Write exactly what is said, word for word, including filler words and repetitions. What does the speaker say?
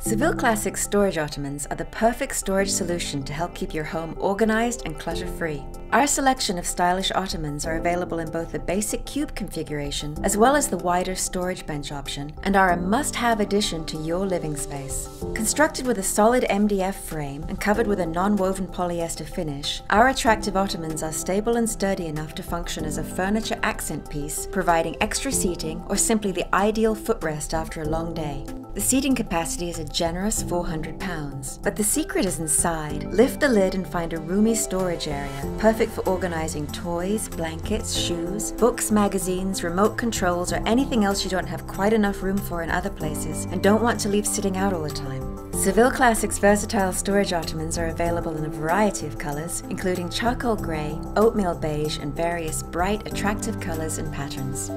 Seville Classics storage ottomans are the perfect storage solution to help keep your home organized and clutter-free. Our selection of stylish ottomans are available in both the basic cube configuration as well as the wider storage bench option, and are a must-have addition to your living space. Constructed with a solid M D F frame and covered with a non-woven polyester finish, our attractive ottomans are stable and sturdy enough to function as a furniture accent piece, providing extra seating or simply the ideal footrest after a long day. The seating capacity is a generous four hundred pounds, but the secret is inside. Lift the lid and find a roomy storage area, perfect for organizing toys, blankets, shoes, books, magazines, remote controls, or anything else you don't have quite enough room for in other places and don't want to leave sitting out all the time. Seville Classics versatile storage ottomans are available in a variety of colors, including charcoal grey, oatmeal beige, and various bright, attractive colors and patterns.